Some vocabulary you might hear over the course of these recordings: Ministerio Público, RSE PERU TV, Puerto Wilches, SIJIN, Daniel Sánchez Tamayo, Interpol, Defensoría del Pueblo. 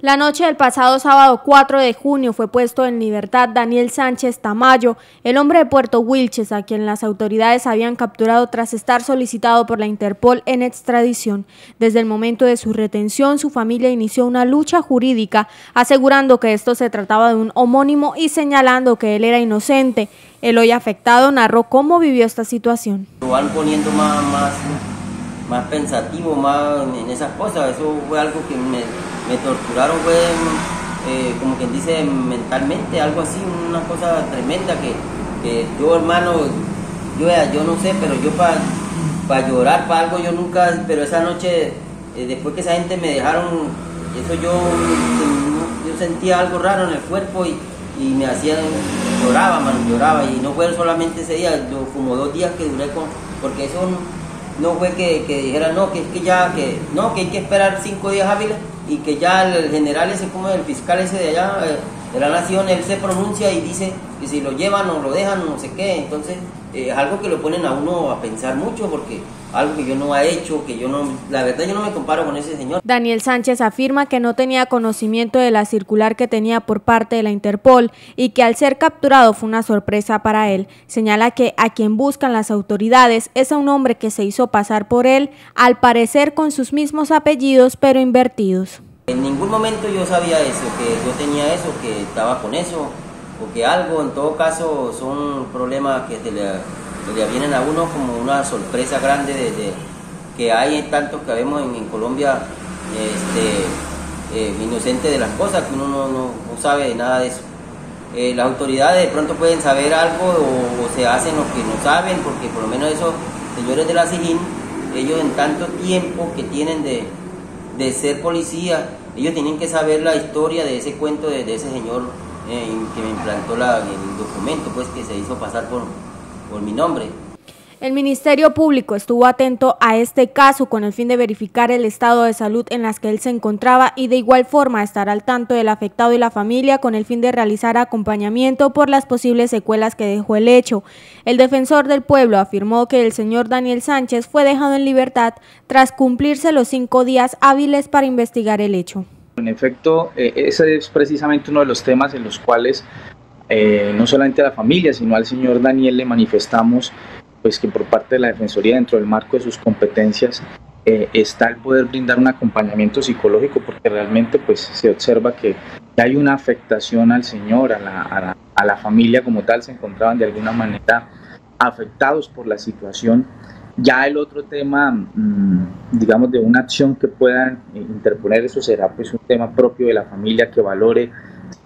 La noche del pasado sábado 4 de junio fue puesto en libertad Daniel Sánchez Tamayo, el hombre de Puerto Wilches, a quien las autoridades habían capturado tras estar solicitado por la Interpol en extradición. Desde el momento de su retención, su familia inició una lucha jurídica, asegurando que esto se trataba de un homónimo y señalando que él era inocente. El hoy afectado narró cómo vivió esta situación. Lo van poniendo más pensativo, más en esas cosas. Eso fue algo que me torturaron, fue como quien dice, mentalmente, algo así, una cosa tremenda que yo, hermano, yo no sé, pero yo para llorar, para algo, yo nunca, pero esa noche, después que esa gente me dejaron, eso yo sentía algo raro en el cuerpo y me hacían, lloraba, mano, lloraba, y no fue solamente ese día, yo como 2 días que duré porque eso no fue que dijera, no, que es que ya, que no, que hay que esperar 5 días hábiles y que ya el general ese, como el fiscal ese de allá, de la nación, él se pronuncia y dice que si lo llevan o lo dejan, no sé qué. Entonces es algo que lo ponen a uno a pensar mucho, porque algo que yo no he hecho, que yo no, la verdad yo no me comparo con ese señor. Daniel Sánchez afirma que no tenía conocimiento de la circular que tenía por parte de la Interpol y que al ser capturado fue una sorpresa para él. Señala que a quien buscan las autoridades es a un hombre que se hizo pasar por él, al parecer con sus mismos apellidos pero invertidos. En ningún momento yo sabía eso, que yo tenía eso, que estaba con eso, o que algo, en todo caso son problemas que le vienen a uno como una sorpresa grande de que hay tantos que vemos en Colombia, inocente de las cosas, que uno no sabe nada de eso. Las autoridades de pronto pueden saber algo o se hacen los que no saben, porque por lo menos esos señores de la SIJIN, ellos en tanto tiempo que tienen de ser policía, ellos tienen que saber la historia de ese cuento de ese señor que me implantó el documento, pues, que se hizo pasar por mi nombre. El Ministerio Público estuvo atento a este caso con el fin de verificar el estado de salud en las que él se encontraba y de igual forma estar al tanto del afectado y la familia con el fin de realizar acompañamiento por las posibles secuelas que dejó el hecho. El defensor del pueblo afirmó que el señor Daniel Sánchez fue dejado en libertad tras cumplirse los 5 días hábiles para investigar el hecho. En efecto, ese es precisamente uno de los temas en los cuales no solamente a la familia, sino al señor Daniel le manifestamos pues que por parte de la Defensoría, dentro del marco de sus competencias, está el poder brindar un acompañamiento psicológico, porque realmente pues se observa que hay una afectación al señor, a la familia como tal, se encontraban de alguna manera afectados por la situación. Ya el otro tema, digamos, de una acción que puedan interponer, eso será pues un tema propio de la familia, que valore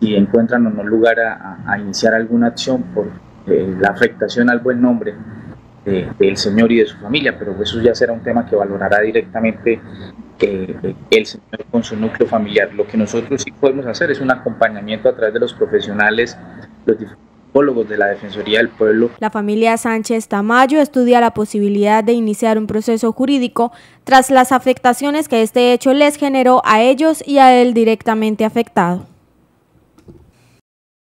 si encuentran o no lugar a iniciar alguna acción por la afectación al buen nombre del señor y de su familia, pero eso ya será un tema que valorará directamente el señor con su núcleo familiar. Lo que nosotros sí podemos hacer es un acompañamiento a través de los profesionales, los psicólogos de la Defensoría del Pueblo. La familia Sánchez Tamayo estudia la posibilidad de iniciar un proceso jurídico tras las afectaciones que este hecho les generó a ellos y a él directamente afectado.